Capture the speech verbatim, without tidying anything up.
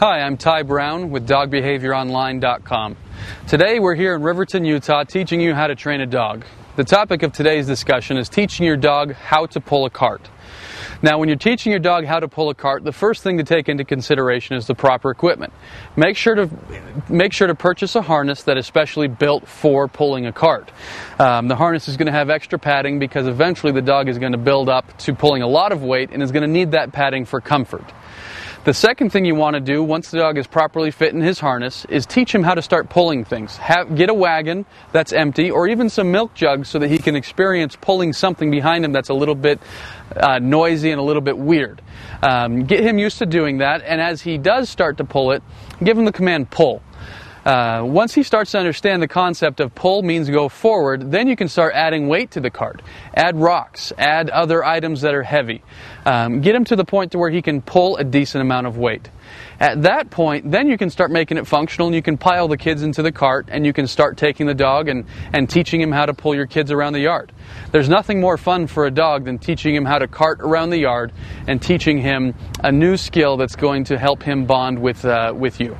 Hi, I'm Ty Brown with dog behavior online dot com. Today we're here in Riverton, Utah, teaching you how to train a dog. The topic of today's discussion is teaching your dog how to pull a cart. Now, when you're teaching your dog how to pull a cart, the first thing to take into consideration is the proper equipment. Make sure to make sure to purchase a harness that is specially built for pulling a cart. Um, the harness is going to have extra padding because eventually the dog is going to build up to pulling a lot of weight and is going to need that padding for comfort. The second thing you want to do once the dog is properly fit in his harness is teach him how to start pulling things. Have, get a wagon that's empty or even some milk jugs so that he can experience pulling something behind him that's a little bit uh, noisy and a little bit weird. Um, get him used to doing that, and as he does start to pull it, give him the command pull. Uh, once he starts to understand the concept of pull means go forward, then you can start adding weight to the cart. Add rocks, add other items that are heavy. Um, get him to the point to where he can pull a decent amount of weight. At that point, then you can start making it functional, and you can pile the kids into the cart, and you can start taking the dog and, and teaching him how to pull your kids around the yard. There's nothing more fun for a dog than teaching him how to cart around the yard and teaching him a new skill that's going to help him bond with, uh, with you.